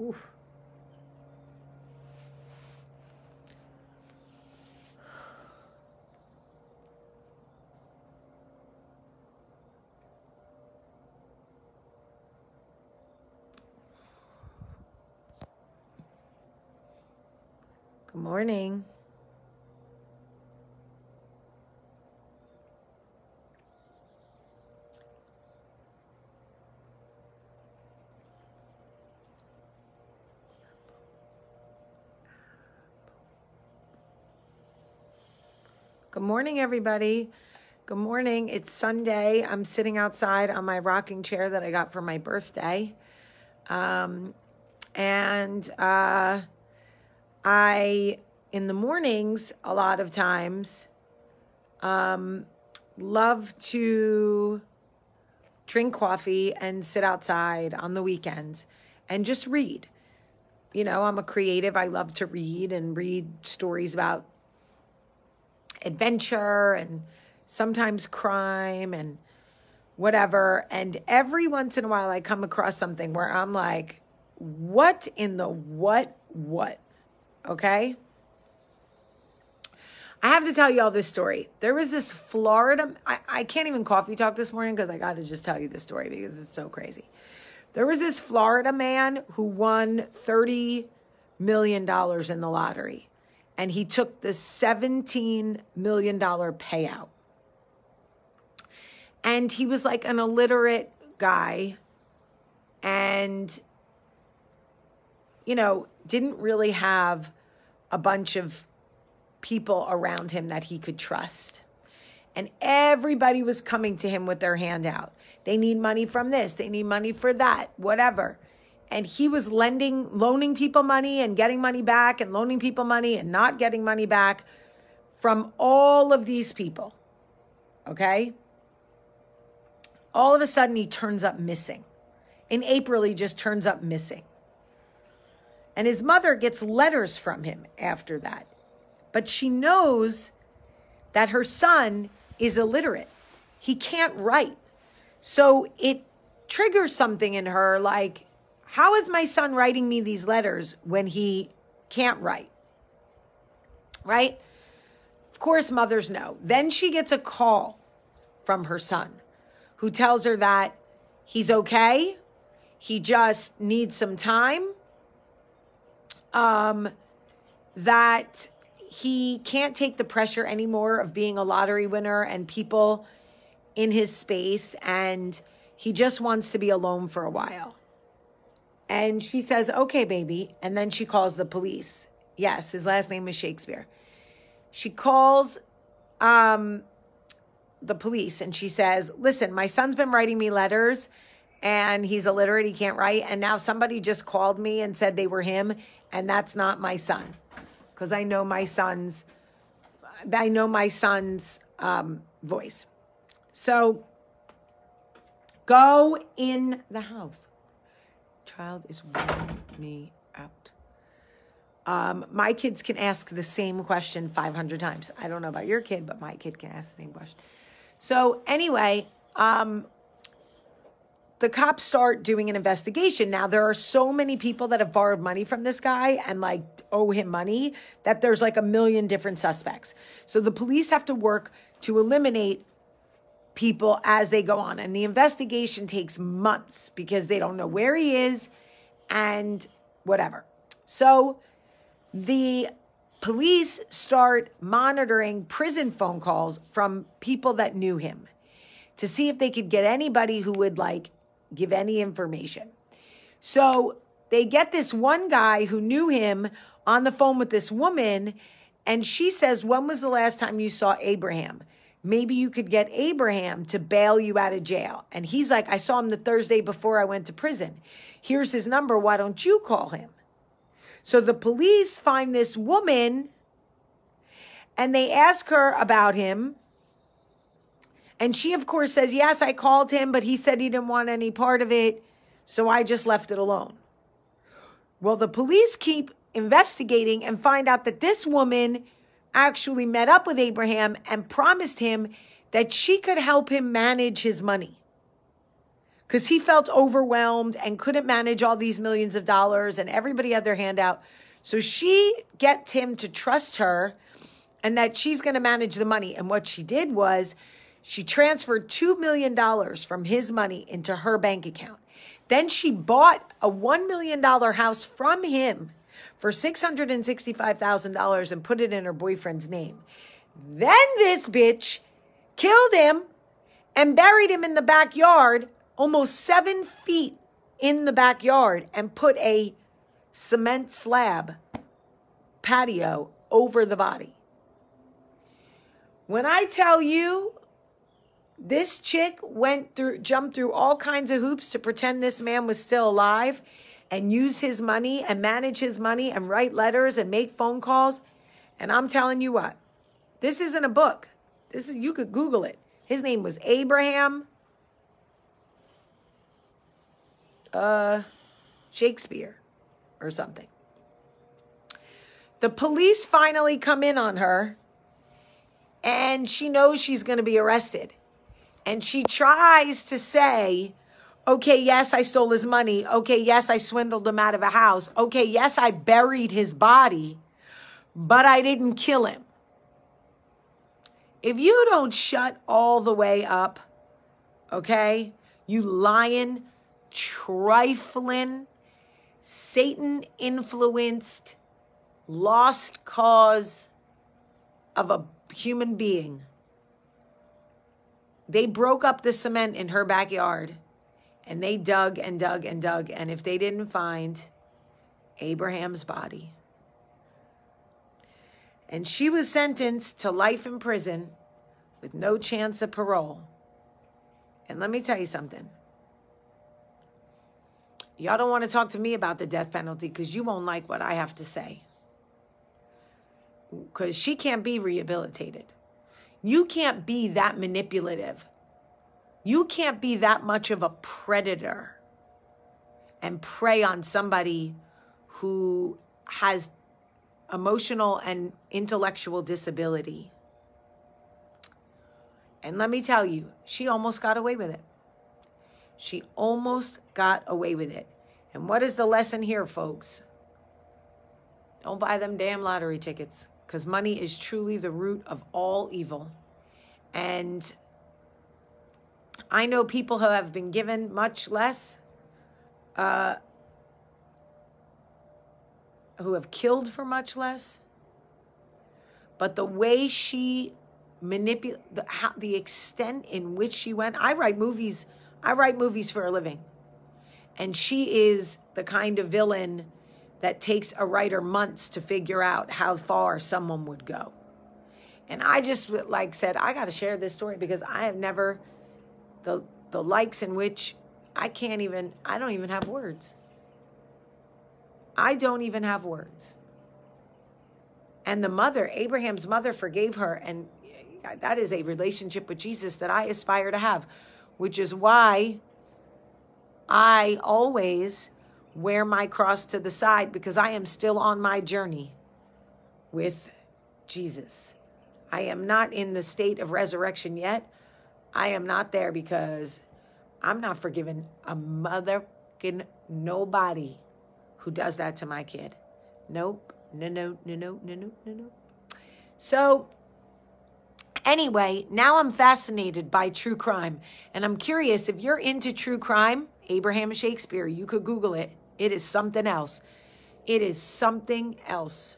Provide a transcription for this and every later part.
Oof. Good morning. Good morning, everybody. Good morning. It's Sunday. I'm sitting outside on my rocking chair that I got for my birthday. I, in the mornings, a lot of times, love to drink coffee and sit outside on the weekends and just read. You know, I'm a creative. I love to read and read stories about adventure and sometimes crime and whatever. And every once in a while I come across something where I'm like, what in the what? Okay. I have to tell you all this story. There was this Florida, I can't even coffee talk this morning because I got to just tell you this story because it's so crazy. There was this Florida man who won $30 million in the lottery. And he took the $17 million payout. And he was like an illiterate guy and, you know, didn't really have a bunch of people around him that he could trust. And everybody was coming to him with their hand out. They need money from this. They need money for that, whatever. And he was loaning people money and getting money back and loaning people money and not getting money back from all of these people, okay? All of a sudden, he turns up missing. In April, he just turns up missing. And his mother gets letters from him after that. But she knows that her son is illiterate. He can't write. So it triggers something in her like, how is my son writing me these letters when he can't write? Right? Of course, mothers know. Then she gets a call from her son who tells her that he's okay. He just needs some time. That he can't take the pressure anymore of being a lottery winner and people in his space. And he just wants to be alone for a while. And she says, okay, baby. And then she calls the police. Yes, his last name is Shakespeare. She calls the police and she says, listen, my son's been writing me letters and he's illiterate. He can't write. And now somebody just called me and said they were him. And that's not my son. Because I know my son's, voice. So go in the house. Child is wearing me out. My kids can ask the same question 500 times. I don't know about your kid, but my kid can ask the same question. So anyway, the cops start doing an investigation. Now, there are so many people that have borrowed money from this guy and, like, owe him money that there's, like, a million different suspects. So the police have to work to eliminate people as they go on. And the investigation takes months because they don't know where he is and whatever. So the police start monitoring prison phone calls from people that knew him to see if they could get anybody who would like give any information. So they get this one guy who knew him on the phone with this woman. And she says, when was the last time you saw Abraham? Maybe you could get Abraham to bail you out of jail. And he's like, I saw him the Thursday before I went to prison. Here's his number. Why don't you call him? So the police find this woman and they ask her about him. And she, of course, says, yes, I called him, but he said he didn't want any part of it. So I just left it alone. Well, the police keep investigating and find out that this woman actually met up with Abraham and promised him that she could help him manage his money. because he felt overwhelmed and couldn't manage all these millions of dollars and everybody had their hand out. So she gets him to trust her and that she's going to manage the money. And what she did was she transferred $2 million from his money into her bank account. Then she bought a $1 million house from him for $665,000 and put it in her boyfriend's name. Then this bitch killed him and buried him in the backyard, almost 7 feet in the backyard, and put a cement slab patio over the body. When I tell you this chick jumped through all kinds of hoops to pretend this man was still alive and use his money and manage his money and write letters and make phone calls. And I'm telling you what, this isn't a book. You could Google it. His name was Abraham Shakespeare or something. The police finally come in on her and she knows she's going to be arrested. And she tries to say, okay, yes, I stole his money. Okay, yes, I swindled him out of a house. Okay, yes, I buried his body, but I didn't kill him. If you don't shut all the way up, okay, you lying, trifling, Satan-influenced, lost cause of a human being. They broke up the cement in her backyard and they dug and dug and dug. And if they didn't find Abraham's body. And she was sentenced to life in prison with no chance of parole. And let me tell you something. Y'all don't want to talk to me about the death penalty because you won't like what I have to say. Because she can't be rehabilitated. You can't be that manipulative. You can't be that much of a predator and prey on somebody who has emotional and intellectual disability. And let me tell you, she almost got away with it. She almost got away with it. And what is the lesson here, folks? Don't buy them damn lottery tickets. Because money is truly the root of all evil. And I know people who have been given much less, who have killed for much less. But the way she manipulated, the extent in which she went, I write movies for a living. And she is the kind of villain that takes a writer months to figure out how far someone would go. And I just said, I got to share this story because I have never, the likes in which I don't even have words. I don't even have words. And the mother, Abraham's mother, forgave her. And that is a relationship with Jesus that I aspire to have, which is why I always wear my cross to the side, because I am still on my journey with Jesus. I am not in the state of resurrection yet. I am not there because I'm not forgiving a motherfucking nobody who does that to my kid. Nope. No, no, no, no, no, no, no, no. So anyway, now I'm fascinated by true crime. And I'm curious, if you're into true crime, Abraham Shakespeare, you could Google it. It is something else. It is something else.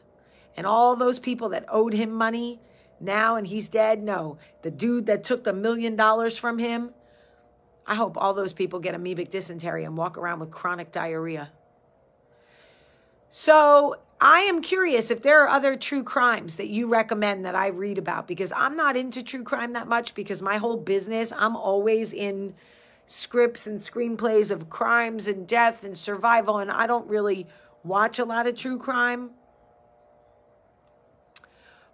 And all those people that owed him money now and he's dead, no. The dude that took the $1 million from him, I hope all those people get amoebic dysentery and walk around with chronic diarrhea. So I am curious if there are other true crimes that you recommend that I read about, because I'm not into true crime that much, because my whole business, I'm always in scripts and screenplays of crimes and death and survival, and I don't really watch a lot of true crime.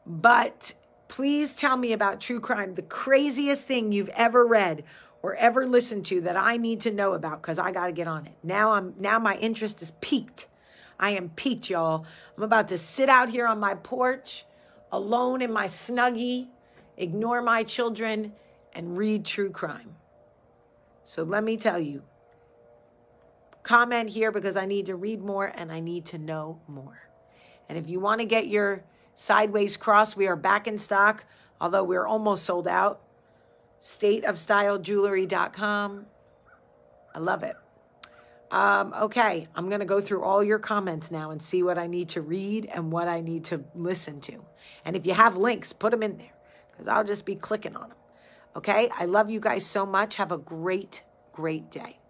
But please tell me about true crime, the craziest thing you've ever read or ever listened to that I need to know about, because I got to get on it. Now my interest is piqued. I am piqued, y'all. I'm about to sit out here on my porch alone in my Snuggie, ignore my children, and read true crime. So let me tell you, comment here because I need to read more and I need to know more. And if you want to get your sideways cross, we are back in stock, although we're almost sold out. stateofstylejewelry.com. I love it. Okay, I'm going to go through all your comments now and see what I need to read and what I need to listen to. And if you have links, put them in there because I'll just be clicking on them. Okay, I love you guys so much. Have a great, great day.